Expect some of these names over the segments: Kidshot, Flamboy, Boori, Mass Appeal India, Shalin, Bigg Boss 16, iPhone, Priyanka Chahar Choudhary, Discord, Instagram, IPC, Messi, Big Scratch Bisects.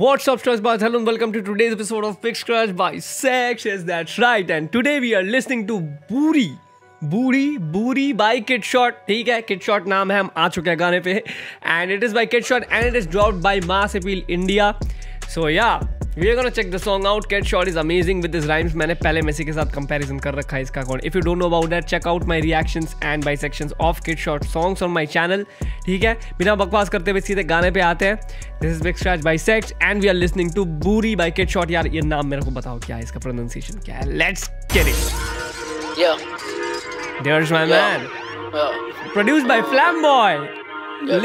What's up, stars? Hello and welcome to today's episode of Big Scratch Bisects. Yes, that's right. And today we are listening to Boori. Boori by Kidshot. ठीक है, Kidshot नाम है. हम आ चुके हैं गाने पे. And it is by Kidshot and it is dropped by Mass Appeal India. So yeah, we are gonna check the song out. Kidshot is amazing with his rhymes. मैंने पहले Messi के साथ comparison कर रखा है इसका account. If you don't know about that, check out my reactions and bisections of Kidshot songs on my channel. ठीक है, बिना बकवास करते हुए सीधे गाने पे आते हैं. This is Big Scratch Bisects and we are listening to Boori by Kidshot. यार ये नाम मेरे को बताओ क्या है इसका pronunciation क्या है? Let's get it. Yeah. There's my man. Yeah. Produced by Flamboy. Yeah,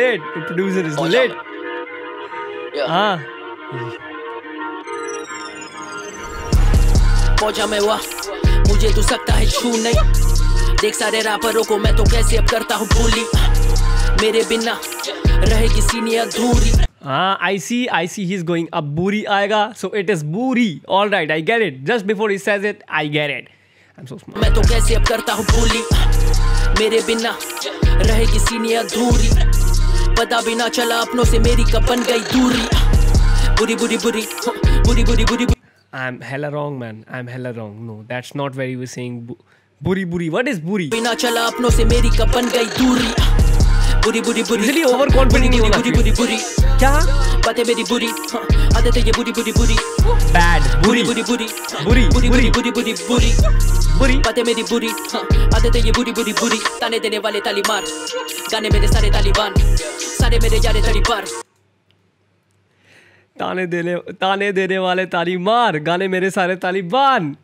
lit. The producer is lit. Yeah. हाँ. पहुँचा मैं वह मुझे तो सकता है छू नहीं देख सारे रापरों को मैं तो कैसे अब करता हूँ भूली मेरे बिना रहेगी सीनियर दूरी. I see he's going up. Boori आएगा, so it is Boori. All right, I get it. Just before he says it, I get it. I'm so smart. मैं तो कैसे अब करता हूँ भूली मेरे बिना रहेगी सीनियर दूरी पता भी ना चला अपनों से मेरी कब बन गई दूरी बुरी. I'm hella wrong. No, that's not where he was saying Boori. What is Boori? बिना चला अपनों से मेरी कब बन गई दूरी. बुरी overconfident होना क्या बातें मेरी बुरी आदत है ये बुरी bad बुरी बातें मेरी बुरी आदत है ये बुरी ताने देने वाले तालिबान गाने मेरे सारे तालिबान सारे मेरे यारे तड़ी पर ताने देने वाले तालिबान गाने मेरे सारे तालिबान.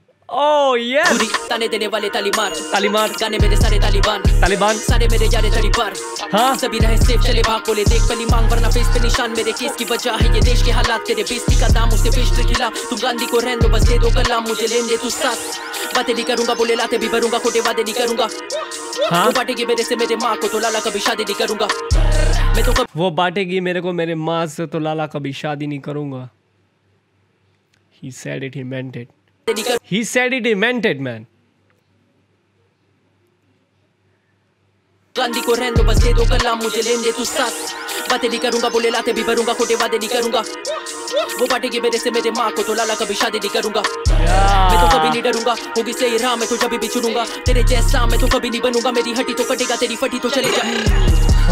Oh yes. ताने देने वाले तालिबान गाने मेरे सारे तालिबान सारे मेरे यारे तड़ी पर हाँ सभी रहे सेफ चले भाग को ले देख पली मांग वरना फेस पे निशान मेरे केस की वजह है ये देश के हालात तेरे बेइज्जती का दाम उसे पेश के खिलाफ तुम गांधी को रहने दो बस दे दो कलाम मुझे लेने दे तू साथ बातें नहीं करूंगा बोले लाते भी भरूंगा खोटे वादे नहीं करूंगा हाँ वो बाटेगी मेरे से मेरे माँ को तो लाला कभी शादी नहीं करूंगा मैं तो वो बाटेगी मेरे को मेरे माँ से तो लाला कभी शादी नहीं करूंगा. He said it, he meant it, man. Gandhi को रहने दो बस दे दो कलाम मुझे लेने दे तू साथ बातें नहीं करूंगा बोले लाते भी भरूंगा खोटे वादे नहीं करूंगा वो बाटेगी मेरे से मेरे माँ को तो लाला कभी शादी नहीं करूंगा मैं तो कभी नहीं डरूंगा होगी सही राह मैं तो जब भी चुनूंगा तेरे जैसा मैं तो कभी नहीं बनूंगा मेरी हटी तो कटेगा तेरी फटी तो चले जाए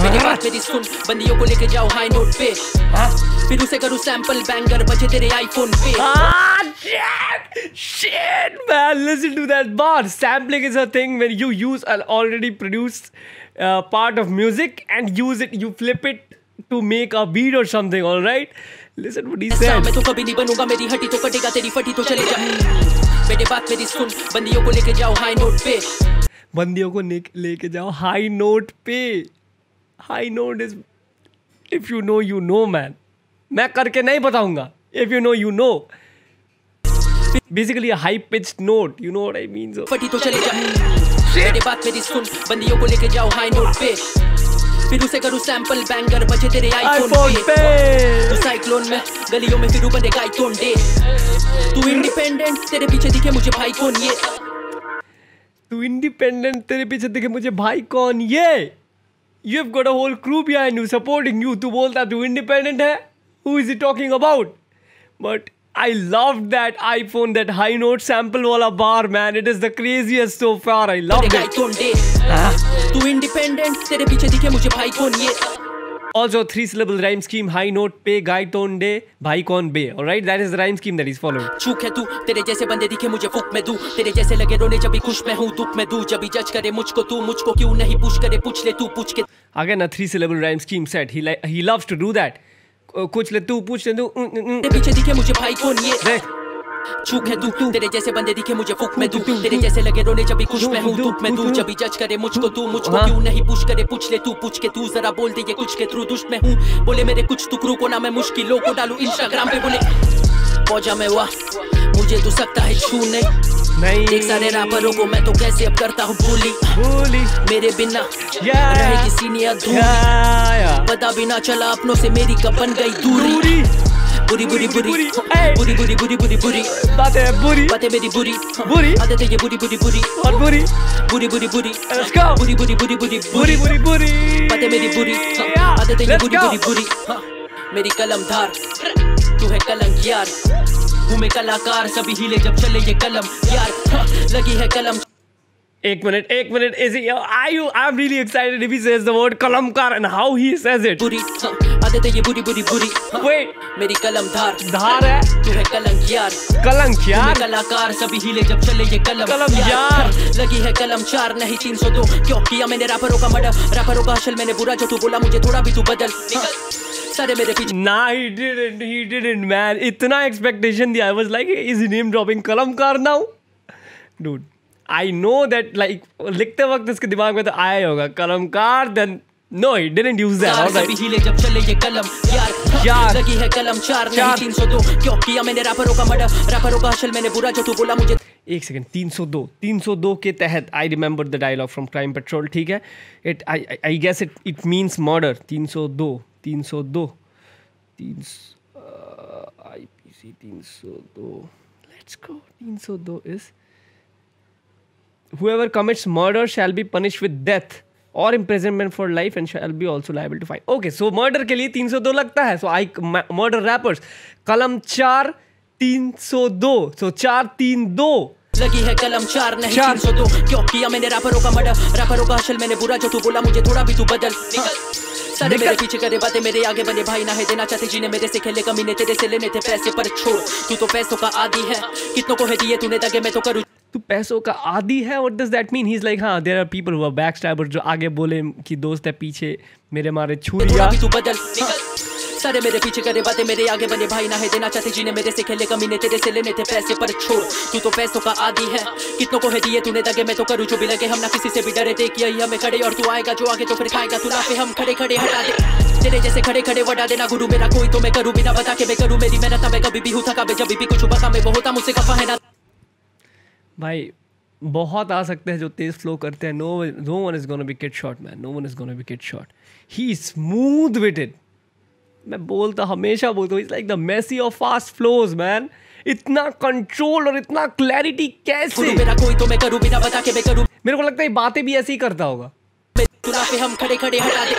मेरी बात मेरी सुन बंदियों को लेके जाओ हाई नोट पे फिर उसे करूं सैंपल बैंगर बजे तेरे आईफोन पे. Shit man, listen to that bar. Sampling is a thing when you use an already produced part of music and use it, you flip it to make a beat or something. All right, listen what he said. मैं तो कभी नहीं बनूंगा मेरी हटी तो कटेगा तेरी फटी तो चले जाए मेरी बात मेरी सुन बंदियों को लेके जाओ हाई नोट पे High note is, if you know you know, man. मैं करके नहीं बताऊंगा. If you know you know. Basically a high pitched note. You know what I mean? So. फटी तो चले जाए. मेरी बात मेरी सुन. बंदियों को लेके जाओ high note पे. फिर उसे करूँ sample banger बजे तेरे iPhone पे. तू cyclone में गलियों में फिरू बनेगा icon day. तू independent तेरे पीछे दिखे मुझे भाई कौन ये. तू independent तेरे पीछे दिखे मुझे भाई कौन ये. You've got a whole crew behind you supporting you. तू बोलता तू independent है? Who is he talking about? But I loved that iPhone, that high note sample वाला bar, man. It is the craziest so far. I loved it. तू independent, तेरे पीछे दिखे मुझे भाई कौन ये? Also, 3-syllable rhyme scheme, high note पे गाय टोन दे भाई कौन बे. Alright, that is the rhyme scheme that is followed. चूक है तू तेरे जैसे बंदे दिखे मुझे फूक में दू तेरे जैसे लगे रोने जब भी खुश मैं हूँ दुख में दू जब भी जज करे मुझको तू मुझको क्यों नहीं पूछ करे पूछ ले तू पूछ के. Again, a 3-syllable rhyme scheme set. He loves to do that. कुछ ले तू पूछ ले तू तेरे पीछे दिखे मुझे भाई कौन ये चूक है तू तेरे जैसे बंदे दिखे मुझे फूक में दू तेरे जैसे लगे रोने जब भी खुश मैं हूँ दुख में दू जब भी जज करे मुझको तू मुझको क्यों नहीं पूछ करे पूछ ले तू पूछ के तू जरा बोल दे ये कुछ के थ्रू दुष्ट मैं हूँ बोले मेरे कुछ टुकड़ों को ना मैं मुश्किलों को डालू इंस्टाग्राम पे बोले पहुंचा मैं वाह मुझे तू सकता है छू नहीं देख सारे रापरों को मैं तो कैसे अब करता हूँ भूली मेरे बिना रहेगी सीनियर दूरी पता भी ना चला अपनों से मेरी कब बन गई दूरी बुरी बातें मेरी बुरी आदत है ये बुरी और बुरी let's go बुरी बातें मेरी बुरी आदत है ये बुरी बुरी मेरी कलम धार तू है कलंक यार, तू में कलाकार सभी हिले जब चले ये कलम यार, हाँ, लगी है कलम। एक minute, is he? I'm really excited if he says the word kalamkar and how he says it. बुरी, हाँ, आदत है ये बुरी बुरी बुरी। हाँ, wait, मेरी कलम धार है। तू है कलंक यार, कलाकार सभी हिले जब चले ये कलम यार। हाँ, लगी है कलम 4 नहीं 302 क्यों किया मैंने रैपरों का मर्डर, रैपरों का हशल मैंने बुरा जो तू बोला मुझे थोड़ा भी तू बदल। हाँ, nah, he didn't man, itna expectation diya. I was like, is he name dropping kalamkar now? Dude, I know that like likhte waqt iske dimag mein to aaya hoga kalamkar, then no, he didn't use that. All right, hile jab chale ye kalam yaar, lagi hai kalam 4 nahi 302 kyun kiya maine rapperon ka murder, rapperon ka hustle maine bura jo tu bola mujhe। एक second, 302 के तहत I remember the dialogue from Crime Patrol, ठीक है। It I guess it means murder. 302 IPC 302, let's go. 302 is whoever commits murder shall be punished with death or imprisonment for life and shall be also liable to fine. Okay, so murder के लिए 302 लगता है। So I murder rappers कलम 4 302, so 432 लगी है कलम 4 नहीं 302 क्यों किया मैंने रैपरों का मर्डर, रैपरों का हशल मैंने बुरा जो तू बोला मुझे थोड़ा भी तू बदल। सारे मेरे पीछे करे बातें, मेरे आगे बने भाई ना है देना चाहते जीने, मेरे से खेले कमीने तेरे से लेने थे पैसे पर छोड़, तू तो पैसों का आदी है, कितनों को है दिए तूने दागे मैं तो करूँ। तू पैसों का आदी है, what does that mean? He is like हाँ there are people who are backstabbers, जो आगे बोले कि दोस्त है पीछे मेरे मारे छुरिया। सारे मेरे पीछे करे बातें, मेरे आगे बने भाई ना है देना चाहते जीने, मेरे से खेले कमीने तेरे से लेने थे पैसे पर छोड़, तू तो पैसों का आदी है, कितनों को है दिए तूने दागे मैं तो करूँ जो भी लगे, हम ना किसी से भी डरे, देख यही हमें खड़े और तू आएगा जो आगे तो फिर खाएगा तू ना पे हम खड़े खड़े हटा दे, तेरे जैसे खड़े खड़े वटा देना गुरु मेरा कोई तो मैं करूँ बिना बता के मैं करूँ, मेरी मेहनत मैं कभी भी हूँ थका मैं जब भी कुछ बता मैं वो होता मुझसे खफा है ना। भाई बहुत आ सकते हैं जो तेज फ्लो करते हैं। no one is gonna be Kidshot man, no one is gonna be Kidshot, he is smooth with it। मैं हमेशा बोलता हूँ it's like the Messi of fast flows man, इतना कंट्रोल और इतना क्लैरिटी कैसे। मेरा कोई तो मैं करूँ बिना बता के मैं करूँ, मेरे को लगता है बातें भी ऐसे ही करता होगा। तुरा पे हम खड़े खड़े हटा दे,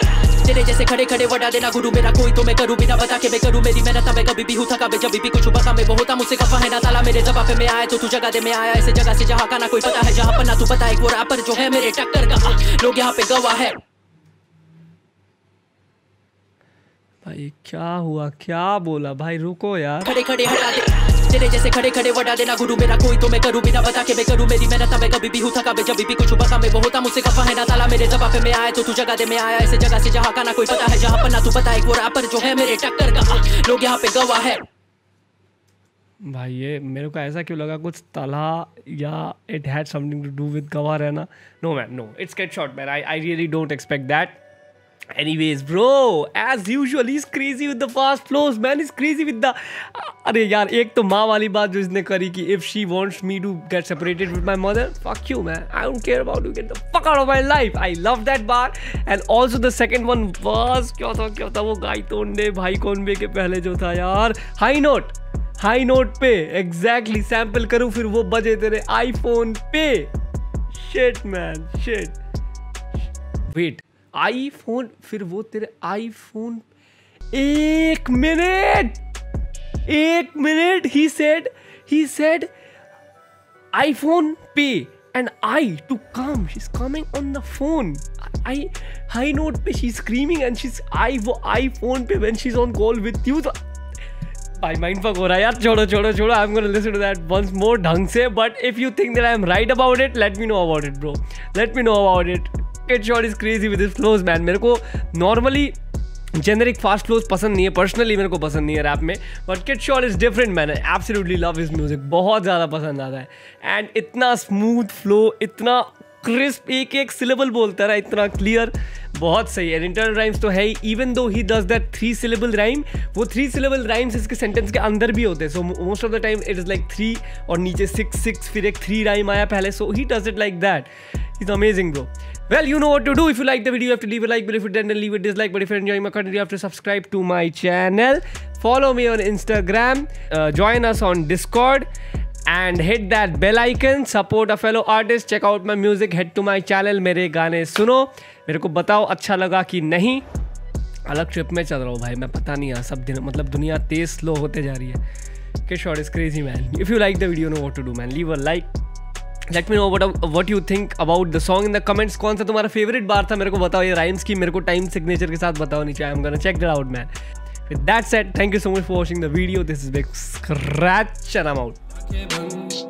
तेरे जैसे खड़े खड़े वटा देना गुरु मेरा कोई तो मैं करूँ बिना बता के मैं करूँ, मेरी मेहनत मैं कभी भी हूँ थका मैं जब भी कुछ बता मैं वो होता मुझसे खफा है ना ताला, मेरे जवाब पे मैं आया तो तू जगह दे, मैं आया ऐसे जगह से जहाँ का ना कोई पता है, जहाँ पर ना तू पता है वो रैपर जो है मेरे टक्कर का लोग यहाँ पे गवाह है। भाई क्या हुआ, क्या बोला भाई? रुको यार, खड़े खड़े हटा दे, तेरे जैसे खड़े खड़े वटा देना गुरु मेरा कोई तो मैं करूँ बिना बता के मैं करूँ, मेरी मेहनत मैं कभी भी हूँ थका मैं जब भी कुछ बता मैं वो होता मुझसे खफा है ना ताला, मेरे जवाब पे मैं आया तो तू जगह दे, मैं आया ऐसे जगह से जहाँ का ना कोई पता है, जहाँ पर ना तू पता है वो रैपर जो है मेरे टक्कर का लोग यहाँ पे गवाह है। भाई ये मेरे को ऐसा क्यों लगा कुछ तला या it had something to do with गवाह रहना। No man, no, it's Kidshot man, I really don't expect that. Anyways bro, as usual he's crazy with the fast flows man, he's crazy with the अरे यार एक तो माँ वाली बात जो इसने करी कि if she wants me to get separated with my mother, fuck you man, I don't care about you, get the fuck out of my life, I love that bar। And also the second one was क्या था वो गाय तोड़ने भाई कौन बे के पहले जो था यार, हाई नोट पे exactly सैम्पल करूँ फिर वो बजे तेरे आईफोन पे। shit man, shit, wait, iPhone फिर वो तेरे आईफोन, एक मिनट, he said आईफोन पे and I to come, she is coming on the phone. I high note पे she screaming and she I वो आईफोन पे when she is on call with you. तो भाई mind fuck हो रहा है यार, छोड़ो, I am gonna listen to that once more ढंग से, but if you think that I am right about it let me know about it. Kidshot is crazy with his flows man। मेरे को normally generic fast flows पसंद नहीं है, personally मेरे को पसंद नहीं है रैप में, but Kidshot is different man, absolutely love his music, बहुत ज़्यादा पसंद आता है। एंड इतना स्मूथ फ्लो, इतना क्रिस्प, एक सिलेबल बोलता रहा, इतना क्लियर, बहुत सही है। इंटरनल राइम्स तो है ही, even though he does that 3 syllable rhyme, वो 3 सिलेबल राइम्स इसके सेंटेंस के अंदर भी होते हैं। So most of the time it is like 3 और नीचे 6 फिर एक 3 राइम आया पहले, so he does it like that, is amazing bro. Well, you know what to do. If you like the video, you have to leave a like. But if you didn't, leave a dislike. But if you're enjoying my content, you have to subscribe to my channel. Follow me on Instagram. Join us on Discord. And hit that bell icon. Support a fellow artist. Check out my music. Head to my channel. मेरे गाने सुनो, मेरे को बताओ अच्छा लगा कि नहीं। अलग ट्रिप में चल रहा हूँ भाई मैं, पता नहीं यार सब दिन मतलब दुनिया तेज स्लो होते जा रही है। Kidshot is crazy man, if you like the video know what to do man, leave a like, let me know what you think about the song in the comments. कौन सा तुम्हारा favourite बार था मेरे को बताओ, ये rhymes की मेरे को टाइम सिग्नेचर के साथ बताओ नीचे, I am gonna check that out man. With that said, thank you so much for watching the video. This is Big Scratch and I'm out.